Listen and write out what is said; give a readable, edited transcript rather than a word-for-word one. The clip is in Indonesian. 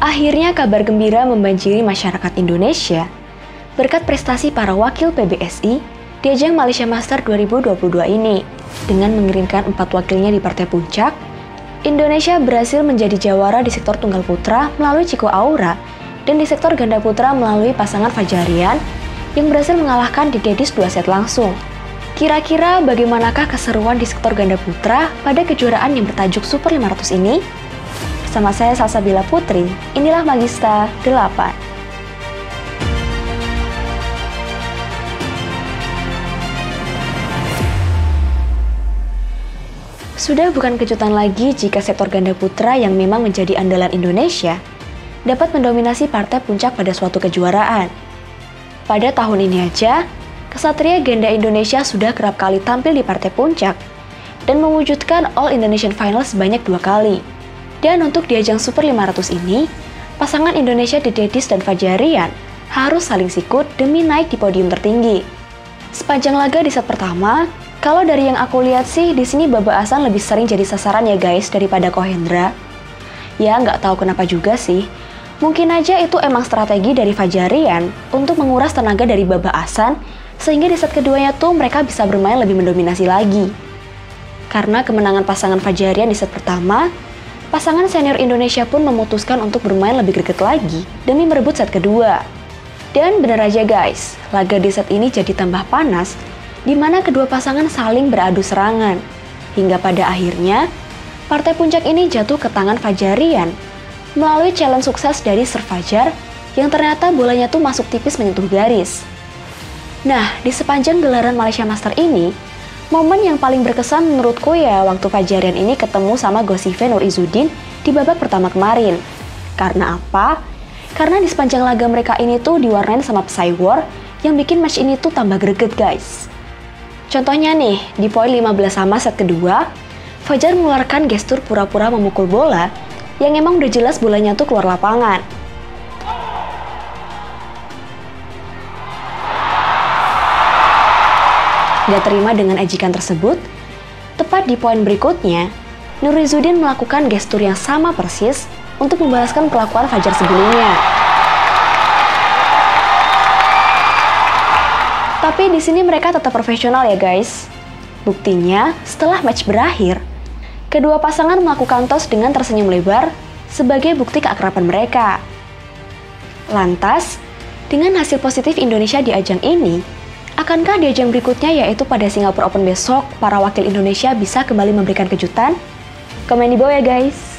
Akhirnya kabar gembira membanjiri masyarakat Indonesia berkat prestasi para wakil PBSI di ajang Malaysia Master 2022 ini. Dengan mengirimkan 4 wakilnya di partai puncak, Indonesia berhasil menjadi jawara di sektor tunggal putra melalui Chico Aura dan di sektor ganda putra melalui pasangan Fajarian yang berhasil mengalahkan di Dedis 2 set langsung. Kira-kira bagaimanakah keseruan di sektor ganda putra pada kejuaraan yang bertajuk Super 500 ini? Bersama saya Salsabila Putri, inilah Magista Delapan. Sudah bukan kejutan lagi jika sektor ganda putra yang memang menjadi andalan Indonesia dapat mendominasi partai puncak pada suatu kejuaraan. Pada tahun ini aja, kesatria ganda Indonesia sudah kerap kali tampil di partai puncak dan mewujudkan All Indonesian Final sebanyak 2 kali. Dan untuk di ajang Super 500 ini, pasangan Indonesia Dedis dan Fajarian harus saling sikut demi naik di podium tertinggi. Sepanjang laga di set pertama, kalau dari yang aku lihat sih, di sini Babah Ahsan lebih sering jadi sasaran ya guys daripada Koh Hendra. Ya nggak tahu kenapa juga sih. Mungkin aja itu emang strategi dari Fajarian untuk menguras tenaga dari Babah Ahsan sehingga di set keduanya tuh mereka bisa bermain lebih mendominasi lagi. Karena kemenangan pasangan Fajarian di set pertama, pasangan senior Indonesia pun memutuskan untuk bermain lebih greget lagi demi merebut set kedua. Dan bener aja guys, laga di set ini jadi tambah panas di mana kedua pasangan saling beradu serangan. Hingga pada akhirnya, partai puncak ini jatuh ke tangan Fajarian melalui challenge sukses dari serve Fajar yang ternyata bolanya tuh masuk tipis menyentuh garis. Nah, di sepanjang gelaran Malaysia Master ini, momen yang paling berkesan menurutku ya waktu Fajarian ini ketemu sama Goh Sze Fei Nur Izzuddin di babak pertama kemarin. Karena apa? Karena di sepanjang laga mereka ini tuh diwarnain sama Psy War yang bikin match ini tuh tambah greget guys. Contohnya nih, di poin 15 sama set kedua, Fajar mengeluarkan gestur pura-pura memukul bola yang emang udah jelas bolanya tuh keluar lapangan. Gak terima dengan ejekan tersebut, tepat di poin berikutnya, Nur Izzuddin melakukan gestur yang sama persis untuk membalaskan perlakuan Fajar sebelumnya. Tapi di sini mereka tetap profesional ya guys. Buktinya, setelah match berakhir, kedua pasangan melakukan tos dengan tersenyum lebar sebagai bukti keakraban mereka. Lantas, dengan hasil positif Indonesia di ajang ini, akankah di ajang berikutnya yaitu pada Singapore Open besok, para wakil Indonesia bisa kembali memberikan kejutan? Komen di bawah ya guys.